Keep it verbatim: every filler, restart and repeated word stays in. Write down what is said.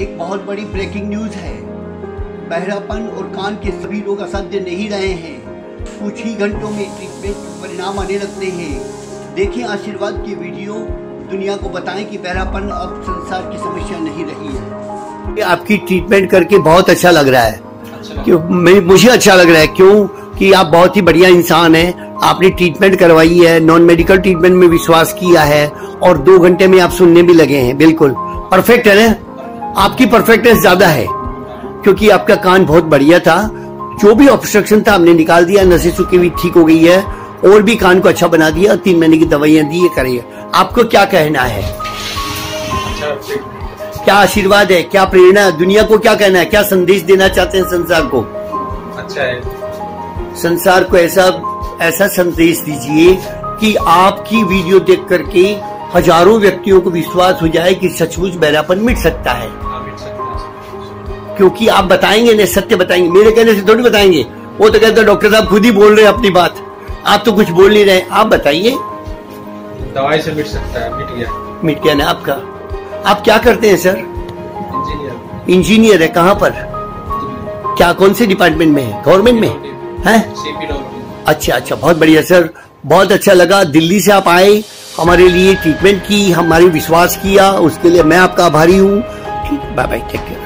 एक बहुत बड़ी ब्रेकिंग न्यूज है। बहरापन और कान के सभी रोग असाध्य नहीं रहे हैं, कुछ ही घंटों में ट्रीटमेंट परिणाम आने लगते हैं। देखें आशीर्वाद की वीडियो, दुनिया को बताएं कि बहरापन अब संसार की समस्या नहीं रही है। आपकी ट्रीटमेंट करके बहुत अच्छा लग रहा है, क्यों मुझे अच्छा लग रहा है, क्यों कि आप बहुत ही बढ़िया इंसान हैं। आपने ट्रीटमेंट करवाई है, नॉन मेडिकल ट्रीटमेंट में विश्वास किया है और दो घंटे में आप सुनने भी लगे हैं। बिल्कुल परफेक्ट है ना, आपकी परफेक्टनेस ज्यादा है क्योंकि आपका कान बहुत बढ़िया था, जो भी ऑब्स्ट्रक्शन था हमने निकाल दिया, नसें सूखी हुई ठीक हो गई है और भी कान को अच्छा बना दिया। तीन महीने की दवाइयां दी करिए। आपको क्या कहना है, क्या आशीर्वाद है, क्या प्रेरणा है, दुनिया को क्या कहना है, क्या संदेश देना चाहते हैं संसार को? अच्छा है, संसार को ऐसा ऐसा संदेश दीजिए कि आपकी वीडियो देख करके हजारों व्यक्तियों को विश्वास हो जाए कि सचमुच बहरापन मिट सकता है, क्योंकि आप बताएंगे ना, सत्य बताएंगे, मेरे कहने से थोड़ी बताएंगे। वो तो कहते हैं डॉक्टर साहब खुद ही बोल रहे हैं अपनी बात, आप तो कुछ बोल नहीं रहे। आप बताइए, दवाई से मिट सकता है, मिट गया, मिट गया ना। आपका आप क्या करते हैं सर? इंजीनियर। इंजीनियर है, कहाँ पर, क्या कौन से डिपार्टमेंट में है, गवर्नमेंट में है? अच्छा अच्छा, बहुत बढ़िया सर, बहुत अच्छा लगा। दिल्ली से आप आए, हमारे लिए ट्रीटमेंट की, हमारे विश्वास किया, उसके लिए मैं आपका आभारी हूँ। Bye bye, take care.